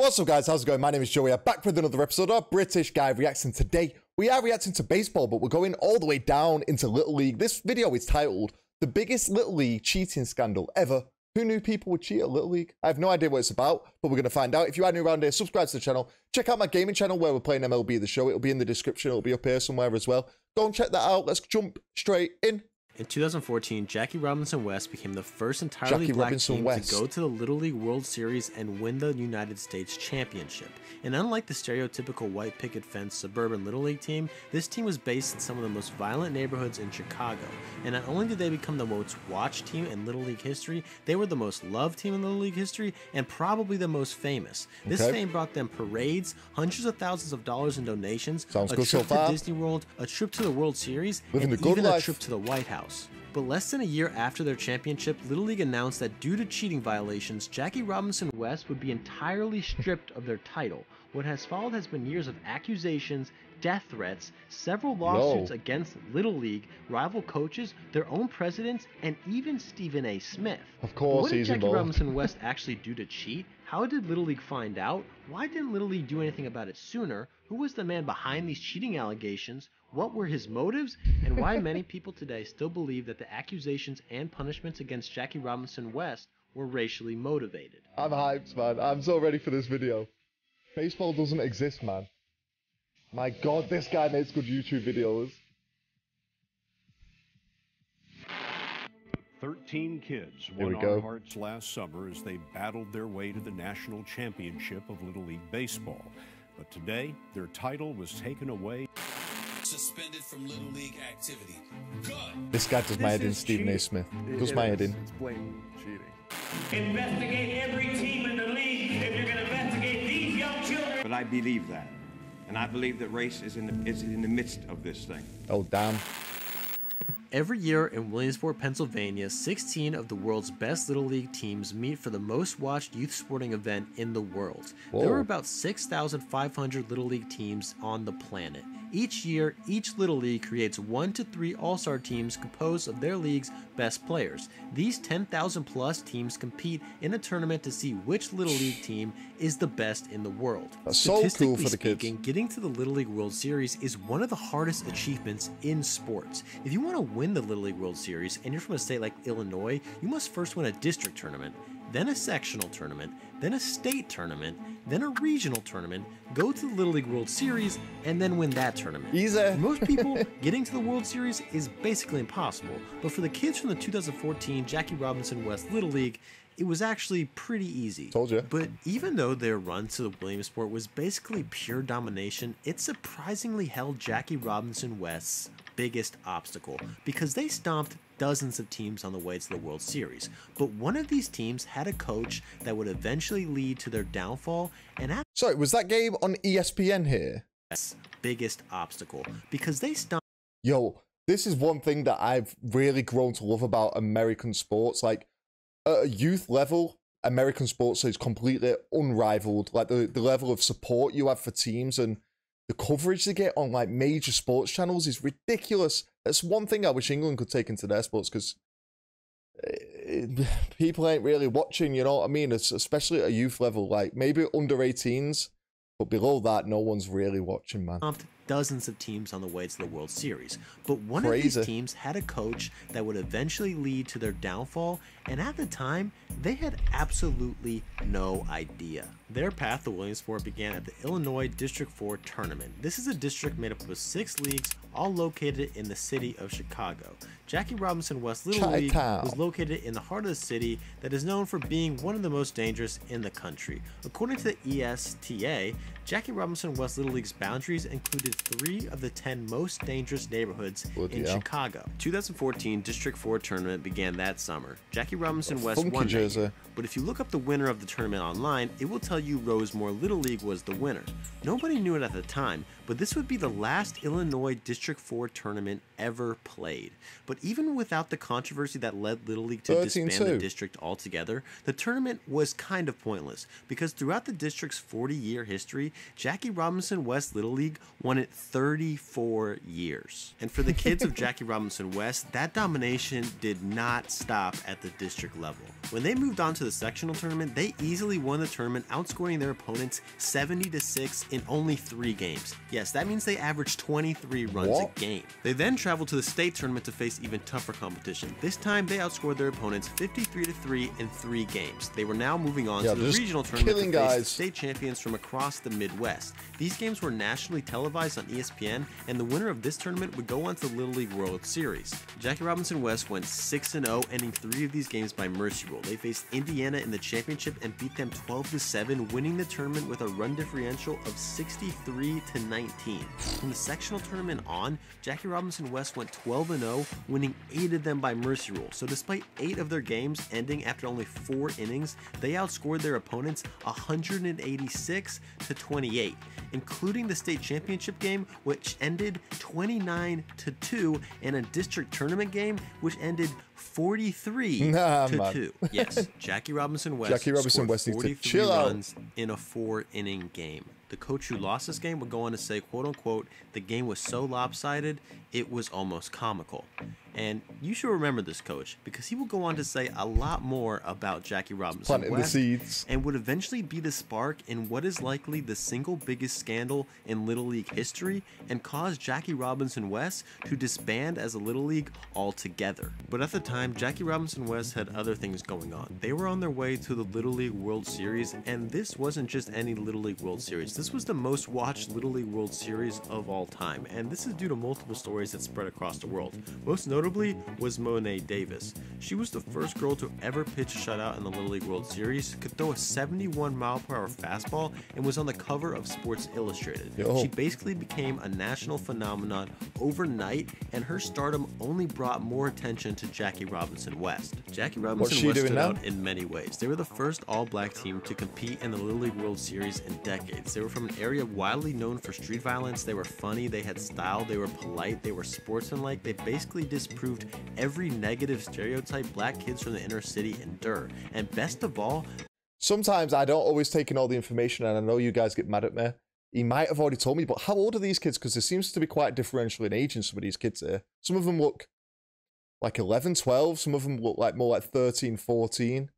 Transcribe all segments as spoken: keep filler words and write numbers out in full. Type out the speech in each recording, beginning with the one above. What's up guys, how's it going? My name is Joe. We are back with another episode of British Guy Reacts, and today we are reacting to baseball, but we're going all the way down into Little League. This video is titled The Biggest Little League Cheating Scandal Ever. Who knew people would cheat at Little League? I have no idea what it's about, but we're going to find out. If you are new around here, subscribe to the channel. Check out my gaming channel where we're playing M L B The Show. It'll be in the description. It'll be up here somewhere as well. Go and check that out. Let's jump straight in. In two thousand fourteen, Jackie Robinson West became the first entirely Jackie black Robinson team West. to go to the Little League World Series and win the United States Championship. And unlike the stereotypical white picket fence suburban Little League team, this team was based in some of the most violent neighborhoods in Chicago. And not only did they become the most watched team in Little League history, they were the most loved team in Little League history and probably the most famous. This okay. fame brought them parades, hundreds of thousands of dollars in donations, Sounds a trip so far. to Disney World, a trip to the World Series, Living and even life. a trip to the White House. But less than a year after their championship, Little League announced that due to cheating violations, Jackie Robinson West would be entirely stripped of their title. What has followed has been years of accusations, death threats, several lawsuits no. against Little League, rival coaches, their own presidents, and even Stephen A. Smith. Of course, what did Jackie involved. Robinson West actually do to cheat? How did Little League find out? Why didn't Little League do anything about it sooner? Who was the man behind these cheating allegations? What were his motives? And why many people today still believe that the accusations and punishments against Jackie Robinson West were racially motivated? I'm hyped, man. I'm so ready for this video. Baseball doesn't exist, man. My god, this guy makes good YouTube videos. Thirteen kids won our hearts last summer as they battled their way to the national championship of Little League Baseball. But today, their title was taken away. Suspended from Little League activity. Good. This guy does my head in, Stephen A. Smith. Does my head in. It's blatant cheating. Investigate every team in the league if you're going to investigate these young children. But I believe that. And I believe that race is in the, is in the midst of this thing. Oh, damn. Every year in Williamsport, Pennsylvania, sixteen of the world's best Little League teams meet for the most watched youth sporting event in the world. Whoa. There are about six thousand five hundred Little League teams on the planet. Each year, each Little League creates one to three all-star teams composed of their league's best players. These ten thousand plus teams compete in a tournament to see which Little League team is the best in the world. That's so cool for the kids. Statistically speaking, getting to the Little League World Series is one of the hardest achievements in sports. If you want to win the Little League World Series and you're from a state like Illinois, you must first win a district tournament, then a sectional tournament, then a state tournament, then a regional tournament, go to the Little League World Series, and then win that tournament. Easy. For most people, getting to the World Series is basically impossible, but for the kids from the two thousand fourteen Jackie Robinson West Little League, it was actually pretty easy. Told you. But even though their run to the Williamsport was basically pure domination, it surprisingly held Jackie Robinson West's biggest obstacle, because they stomped dozens of teams on the way to the World Series. But one of these teams had a coach that would eventually lead to their downfall. And after Sorry, was that game on E S P N here? Biggest obstacle, because they stomped. Yo, this is one thing that I've really grown to love about American sports. Like, at a youth level, American sports is completely unrivaled. Like, the, the level of support you have for teams and the coverage they get on, like, major sports channels is ridiculous. That's one thing I wish England could take into their sports, because people ain't really watching, you know what I mean? It's especially at a youth level, like, maybe under eighteens, but below that, no one's really watching, man. Dozens of teams on the way to the World Series, but one Crazy. of these teams had a coach that would eventually lead to their downfall, and at the time, they had absolutely no idea. Their path to Williamsport began at the Illinois District four tournament. This is a district made up of six leagues, all located in the city of Chicago. Jackie Robinson West Little League was located in the heart of the city that is known for being one of the most dangerous in the country. According to the E S T A, Jackie Robinson West Little League's boundaries included three of the ten most dangerous neighborhoods Bloody in hell. Chicago. two thousand fourteen District four tournament began that summer. Jackie Robinson West won that year, but if you look up the winner of the tournament online, it will tell you Rosemore Little League was the winner. Nobody knew it at the time, but this would be the last Illinois District four tournament ever played. But even without the controversy that led Little League to disband the district altogether, the tournament was kind of pointless, because throughout the district's forty-year history, Jackie Robinson West Little League won an it thirty-four years. And for the kids of Jackie Robinson West, that domination did not stop at the district level. When they moved on to the sectional tournament, they easily won the tournament, outscoring their opponents seventy to six in only three games. Yes, that means they averaged twenty-three runs what? a game. They then traveled to the state tournament to face even tougher competition. This time, they outscored their opponents fifty-three to three in three games. They were now moving on yeah, to the regional tournament to face guys. the state champions from across the Midwest. These games were nationally televised on E S P N, and the winner of this tournament would go on to the Little League World Series. Jackie Robinson West went six and oh, ending three of these games by mercy rule. They faced Indiana in the championship and beat them twelve to seven, winning the tournament with a run differential of sixty-three to nineteen. From the sectional tournament on, Jackie Robinson West went twelve and oh, winning eight of them by mercy rule. So despite eight of their games ending after only four innings, they outscored their opponents one hundred eighty-six to twenty-eight, including the state championship game, which ended twenty-nine to two, and a district tournament game, which ended forty-three nah, to man. two. Yes, Jackie Robinson West Jackie Robinson scored West forty-three runs out. in a four-inning game. The coach who lost this game would go on to say, quote unquote, the game was so lopsided, it was almost comical. And you should remember this coach, because he will go on to say a lot more about Jackie Robinson Planting West the seeds. and would eventually be the spark in what is likely the single biggest scandal in Little League history and cause Jackie Robinson West to disband as a Little League altogether. But at the time, Jackie Robinson West had other things going on. They were on their way to the Little League World Series, and this wasn't just any Little League World Series. This was the most watched Little League World Series of all time, and this is due to multiple stories that spread across the world. Most notably was Monet Davis. She was the first girl to ever pitch a shutout in the Little League World Series, could throw a seventy-one mile per hour fastball, and was on the cover of Sports Illustrated. Yo. She basically became a national phenomenon overnight, and her stardom only brought more attention to Jackie Robinson West. Jackie Robinson West stood now? out in many ways. They were the first all-black team to compete in the Little League World Series in decades. They were from an area widely known for street violence. They were funny, they had style, they were polite, they were sportsmanlike. They basically disproved every negative stereotype black kids from the inner city endure. And best of all, sometimes I don't always take in all the information, and I know you guys get mad at me. He might have already told me, but how old are these kids? Because there seems to be quite a differential in age in some of these kids here. Some of them look like eleven, twelve. Some of them look like more like thirteen, fourteen.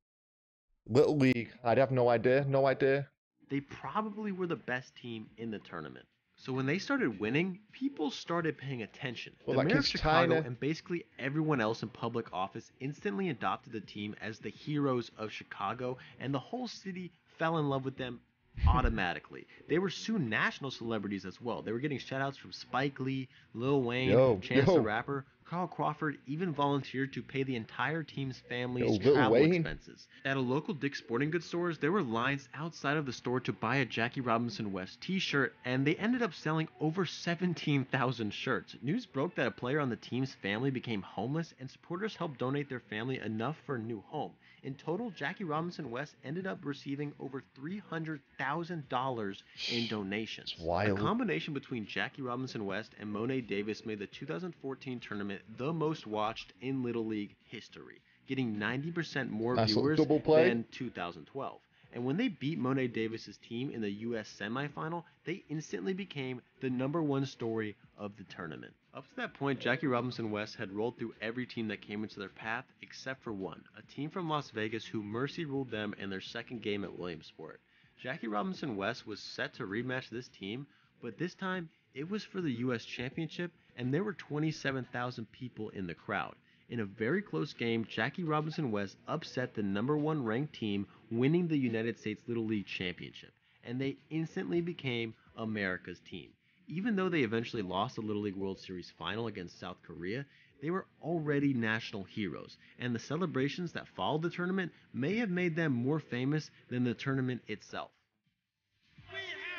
Little League, I'd have no idea, no idea. They probably were the best team in the tournament. So when they started winning, people started paying attention. Well, the mayor of Chicago China. and basically everyone else in public office instantly adopted the team as the heroes of Chicago, and the whole city fell in love with them automatically. They were soon national celebrities as well. They were getting shout-outs from Spike Lee, Lil Wayne, yo, Chance yo. the Rapper. Carl Crawford even volunteered to pay the entire team's family's Yo, travel Wayne. expenses. At a local Dick's Sporting Goods stores, there were lines outside of the store to buy a Jackie Robinson West t-shirt, and they ended up selling over seventeen thousand shirts. News broke that a player on the team's family became homeless, and supporters helped donate their family enough for a new home. In total, Jackie Robinson West ended up receiving over three hundred thousand dollars in donations. A combination between Jackie Robinson West and Monet Davis made the two thousand fourteen tournament the most watched in Little League history, getting ninety percent more That's viewers than two thousand twelve. And when they beat Monet Davis's team in the U S semifinal, they instantly became the number one story of the tournament. Up to that point, Jackie Robinson West had rolled through every team that came into their path except for one, a team from Las Vegas who mercy ruled them in their second game at Williamsport. Jackie Robinson West was set to rematch this team, but this time it was for the U S Championship, and there were twenty-seven thousand people in the crowd. In a very close game, Jackie Robinson West upset the number one ranked team, winning the United States Little League Championship, and they instantly became America's team. Even though they eventually lost the Little League World Series final against South Korea, they were already national heroes, and the celebrations that followed the tournament may have made them more famous than the tournament itself.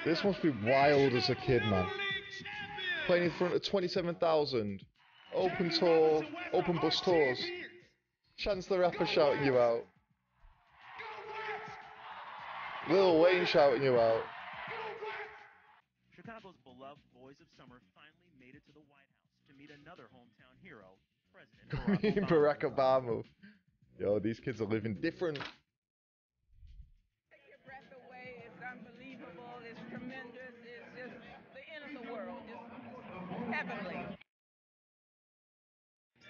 This must be wild as a kid, man. Playing in front of twenty-seven thousand. Open tour, open bus tours. Chance the Rapper shouting you out. Lil Wayne shouting you out. Chicago's beloved Boys of Summer finally made it to the White House to meet another hometown hero, President Barack Obama. Barack Obama. Yo, these kids are living different. Take your breath away. It's unbelievable. It's tremendous. It's just the end of the world. It's heavenly.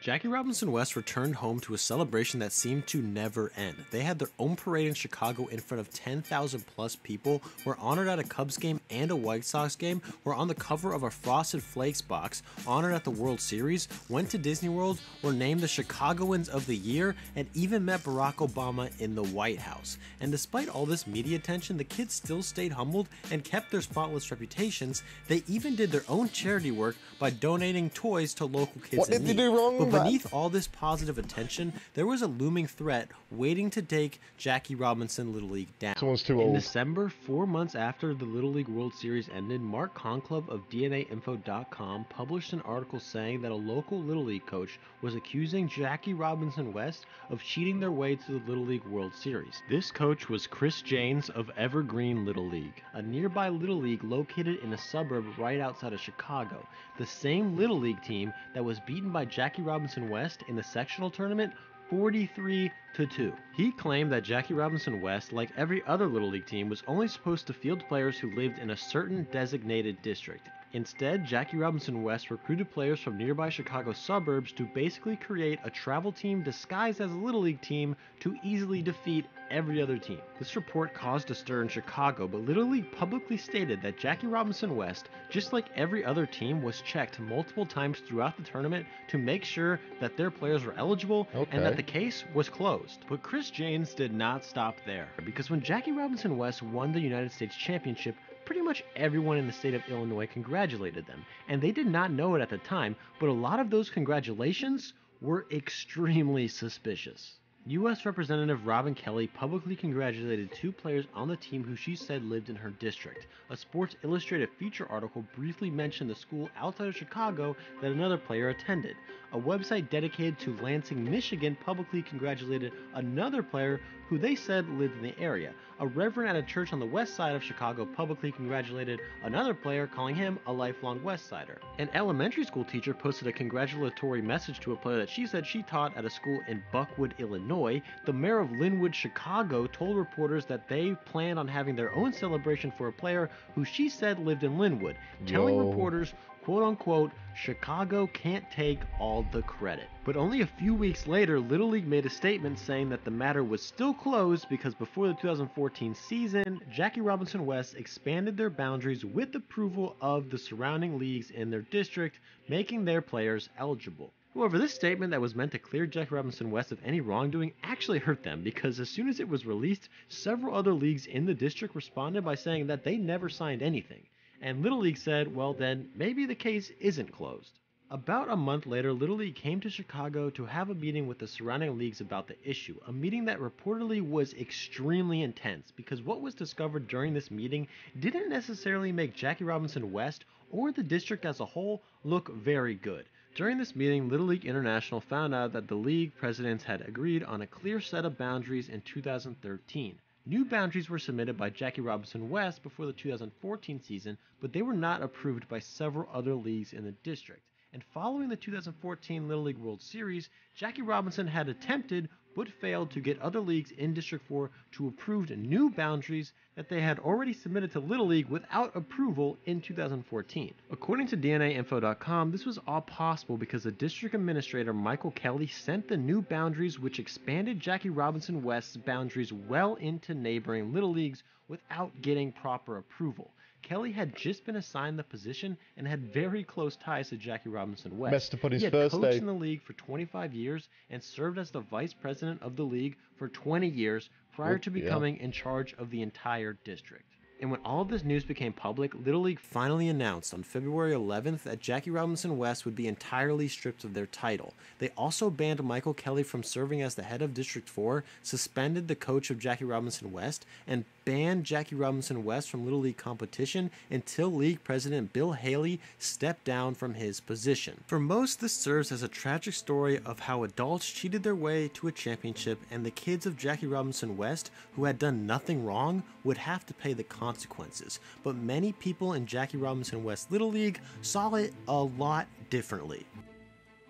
Jackie Robinson West returned home to a celebration that seemed to never end. They had their own parade in Chicago in front of ten thousand plus people, were honored at a Cubs game and a White Sox game, were on the cover of a Frosted Flakes box, honored at the World Series, went to Disney World, were named the Chicagoans of the Year, and even met Barack Obama in the White House. And despite all this media attention, the kids still stayed humbled and kept their spotless reputations. They even did their own charity work by donating toys to local kids in need. What did they do wrong? But beneath all this positive attention, there was a looming threat waiting to take Jackie Robinson Little League down. Someone's too old. In December, four months after the Little League World Series ended, Mark Conclub of D N A info dot com published an article saying that a local Little League coach was accusing Jackie Robinson West of cheating their way to the Little League World Series. This coach was Chris Janes of Evergreen Little League, a nearby Little League located in a suburb right outside of Chicago. The same Little League team that was beaten by Jackie Robinson Robinson West in the sectional tournament forty-three to two. He claimed that Jackie Robinson West, like every other Little League team, was only supposed to field players who lived in a certain designated district. Instead, Jackie Robinson West recruited players from nearby Chicago suburbs to basically create a travel team disguised as a Little League team to easily defeat every other team. This report caused a stir in Chicago, but Little League publicly stated that Jackie Robinson West, just like every other team, was checked multiple times throughout the tournament to make sure that their players were eligible okay. and that the case was closed. But Chris Janes did not stop there, because when Jackie Robinson West won the United States Championship, pretty much everyone in the state of Illinois congratulated them, and they did not know it at the time, but a lot of those congratulations were extremely suspicious. U S Representative Robin Kelly publicly congratulated two players on the team who she said lived in her district. A Sports Illustrated feature article briefly mentioned the school outside of Chicago that another player attended. A website dedicated to Lansing, Michigan publicly congratulated another player who they said lived in the area. A reverend at a church on the west side of Chicago publicly congratulated another player, calling him a lifelong West Sider. An elementary school teacher posted a congratulatory message to a player that she said she taught at a school in Buckwood, Illinois. The mayor of Linwood, Chicago, told reporters that they planned on having their own celebration for a player who she said lived in Linwood, telling Yo. reporters, quote-unquote, Chicago can't take all the credit. But only a few weeks later, Little League made a statement saying that the matter was still closed because before the two thousand fourteen season, Jackie Robinson West expanded their boundaries with approval of the surrounding leagues in their district, making their players eligible. However, this statement that was meant to clear Jackie Robinson West of any wrongdoing actually hurt them, because as soon as it was released, several other leagues in the district responded by saying that they never signed anything. And Little League said, well then, maybe the case isn't closed. About a month later, Little League came to Chicago to have a meeting with the surrounding leagues about the issue, a meeting that reportedly was extremely intense, because what was discovered during this meeting didn't necessarily make Jackie Robinson West or the district as a whole look very good. During this meeting, Little League International found out that the league presidents had agreed on a clear set of boundaries in two thousand thirteen. New boundaries were submitted by Jackie Robinson West before the two thousand fourteen season, but they were not approved by several other leagues in the district. And following the two thousand fourteen Little League World Series, Jackie Robinson had attempted but failed to get other leagues in District four to approve new boundaries that they had already submitted to Little League without approval in two thousand fourteen. According to D N A info dot com, this was all possible because the district administrator Michael Kelly sent the new boundaries, which expanded Jackie Robinson West's boundaries well into neighboring Little Leagues without getting proper approval. Kelly had just been assigned the position and had very close ties to Jackie Robinson West. Messed up on his first day. He had coached in the league for twenty-five years and served as the vice president of the league for twenty years prior to becoming in charge of the entire district. And when all of this news became public, Little League finally announced on February eleventh that Jackie Robinson West would be entirely stripped of their title. They also banned Michael Kelly from serving as the head of District four, suspended the coach of Jackie Robinson West, and banned Jackie Robinson West from Little League competition until League President Bill Haley stepped down from his position. For most, this serves as a tragic story of how adults cheated their way to a championship, and the kids of Jackie Robinson West, who had done nothing wrong, would have to pay the consequences. consequences, but many people in Jackie Robinson West Little League saw it a lot differently.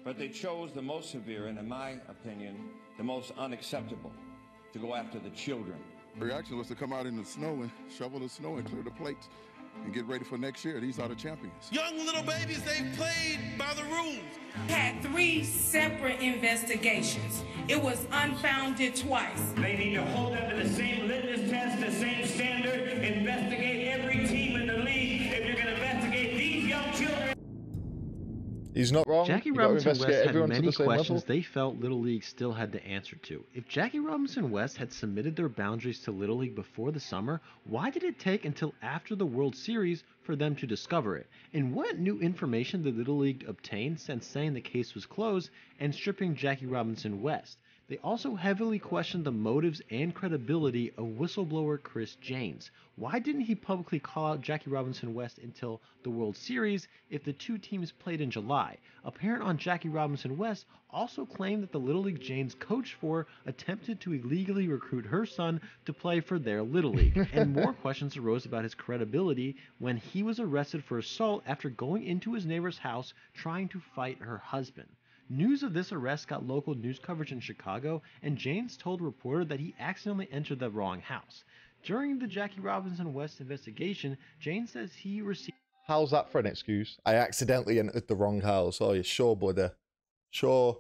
But they chose the most severe and, in my opinion, the most unacceptable to go after the children. reaction was to come out in the snow and shovel the snow and clear the plates and get ready for next year. These are the champions. Young little babies, they played by the rules. Had three separate investigations. It was unfounded twice. They need to hold up to the same litmus test, the same standard, investigate every team in the league. If you're going to investigate these young children... He's not wrong. Jackie Robinson West had many questions they felt Little League still had to answer to. If Jackie Robinson West had submitted their boundaries to Little League before the summer, why did it take until after the World Series for them to discover it? And what new information did Little League obtain since saying the case was closed and stripping Jackie Robinson West? They also heavily questioned the motives and credibility of whistleblower Chris Janes. Why didn't he publicly call out Jackie Robinson West until the World Series if the two teams played in July? A parent on Jackie Robinson West also claimed that the Little League Janes coached for attempted to illegally recruit her son to play for their Little League. And more questions arose about his credibility when he was arrested for assault after going into his neighbor's house trying to fight her husband. News of this arrest got local news coverage in Chicago, and Janes told a reporter that he accidentally entered the wrong house. During the Jackie Robinson West investigation, Janes says he received... How's that for an excuse? I accidentally entered the wrong house. Oh, you sure, buddy. Sure.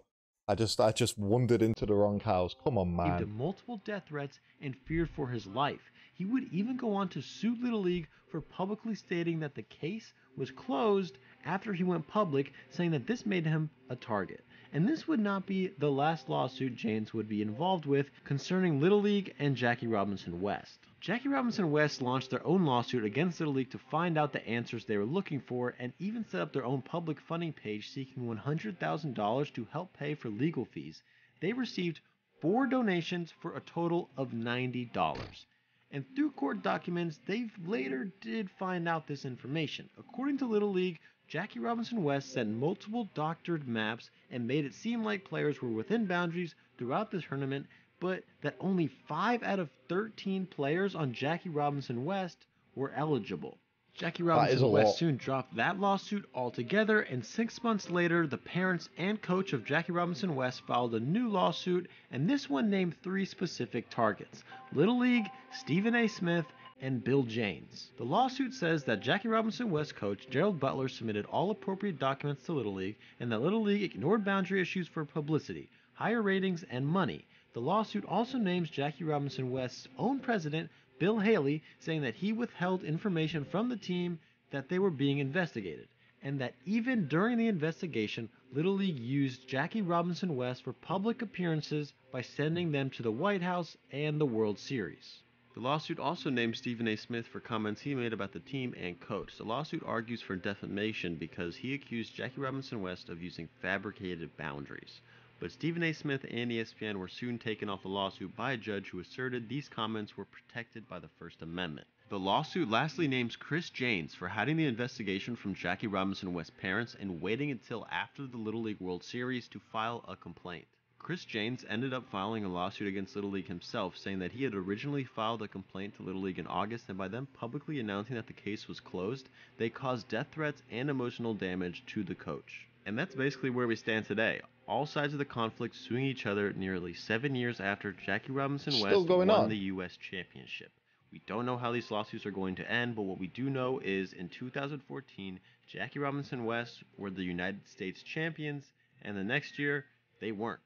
I just, I just wandered into the wrong house. Come on, man. ...multiple death threats and feared for his life. He would even go on to sue Little League for publicly stating that the case was closed after he went public, saying that this made him a target. And this would not be the last lawsuit Janes would be involved with concerning Little League and Jackie Robinson West. Jackie Robinson West launched their own lawsuit against Little League to find out the answers they were looking for, and even set up their own public funding page seeking one hundred thousand dollars to help pay for legal fees. They received four donations for a total of ninety dollars. And through court documents, they later did find out this information. According to Little League, Jackie Robinson West sent multiple doctored maps and made it seem like players were within boundaries throughout the tournament, but that only five out of thirteen players on Jackie Robinson West were eligible. Jackie Robinson West soon dropped that lawsuit altogether, and six months later, the parents and coach of Jackie Robinson West filed a new lawsuit, and this one named three specific targets: Little League, Stephen A. Smith, and Bill Janes. The lawsuit says that Jackie Robinson West coach Gerald Butler submitted all appropriate documents to Little League, and that Little League ignored boundary issues for publicity, higher ratings, and money. The lawsuit also names Jackie Robinson West's own president, Bill Haley, saying that he withheld information from the team that they were being investigated, and that even during the investigation, Little League used Jackie Robinson West for public appearances by sending them to the White House and the World Series. The lawsuit also named Stephen A. Smith for comments he made about the team and coach. The lawsuit argues for defamation because he accused Jackie Robinson West of using fabricated boundaries. But Stephen A. Smith and E S P N were soon taken off the lawsuit by a judge who asserted these comments were protected by the First Amendment. The lawsuit lastly names Chris Janes for hiding the investigation from Jackie Robinson West's parents and waiting until after the Little League World Series to file a complaint. Chris Janes ended up filing a lawsuit against Little League himself, saying that he had originally filed a complaint to Little League in August, and by them publicly announcing that the case was closed, they caused death threats and emotional damage to the coach. And that's basically where we stand today. All sides of the conflict suing each other nearly seven years after Jackie Robinson West won on. the U S championship. We don't know how these lawsuits are going to end, but what we do know is in two thousand fourteen, Jackie Robinson West were the United States champions, and the next year, they weren't.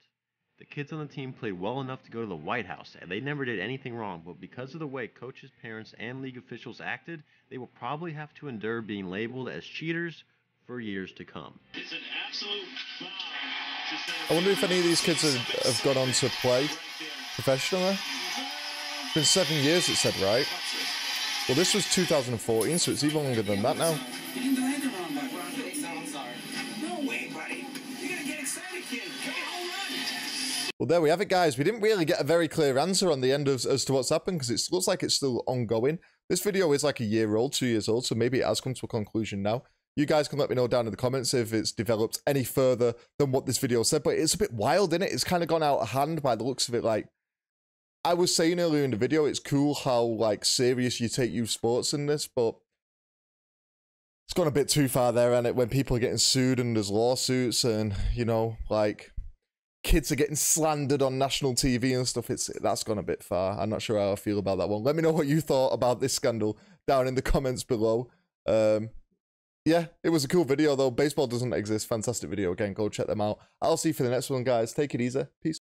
The kids on the team played well enough to go to the White House, and they never did anything wrong, but because of the way coaches, parents, and league officials acted, they will probably have to endure being labeled as cheaters for years to come. It's an absolute bomb. I wonder if any of these kids have, have gone on to play professionally. It's been seven years, it said, right? Well, this was two thousand fourteen, so it's even longer than that now. Well, there we have it, guys. We didn't really get a very clear answer on the end of, as to what's happened, because it looks like it's still ongoing. This video is like a year old, two years old, so maybe it has come to a conclusion now. You guys can let me know down in the comments if it's developed any further than what this video said, but it's a bit wild, isn't it? It's kind of gone out of hand by the looks of it. Like I was saying earlier in the video, it's cool how like serious you take youth sports in this, but it's gone a bit too far there, and it when people are getting sued and there's lawsuits and, you know, like... kids are getting slandered on national T V and stuff. It's that's gone a bit far. I'm not sure how I feel about that one. Let me know what you thought about this scandal down in the comments below. Um, yeah, it was a cool video though. Baseball Doesn't Exist, fantastic video again. Go check them out. I'll see you for the next one, guys. Take it easy. Peace.